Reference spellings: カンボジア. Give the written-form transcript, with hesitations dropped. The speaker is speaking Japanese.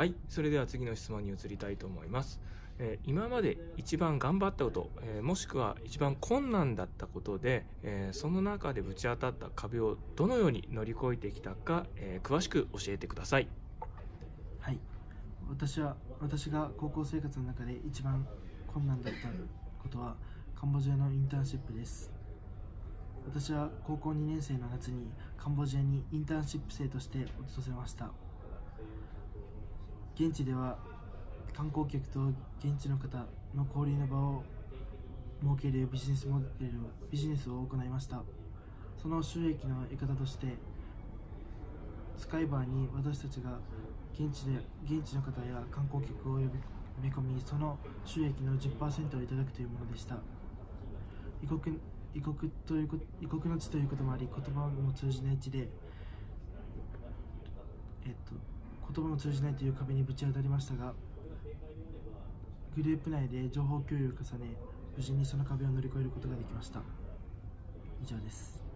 はい、それでは次の質問に移りたいと思います。今まで一番頑張ったこと、もしくは一番困難だったことで、その中でぶち当たった壁をどのように乗り越えてきたか、詳しく教えてください。はい、私が高校生活の中で一番困難だったことはカンボジアのインターンシップです。私は高校2年生の夏にカンボジアにインターンシップ生として訪れました。現地では観光客と現地の方の交流の場を設けるビジネスを行いました。その収益の得方として、スカイバーに私たちが現地の方や観光客を呼び込み、その収益の 10% をいただくというものでした。異国の地ということもあり、言葉も通じないという壁にぶち当たりましたが、グループ内で情報共有を重ね、無事にその壁を乗り越えることができました。以上です。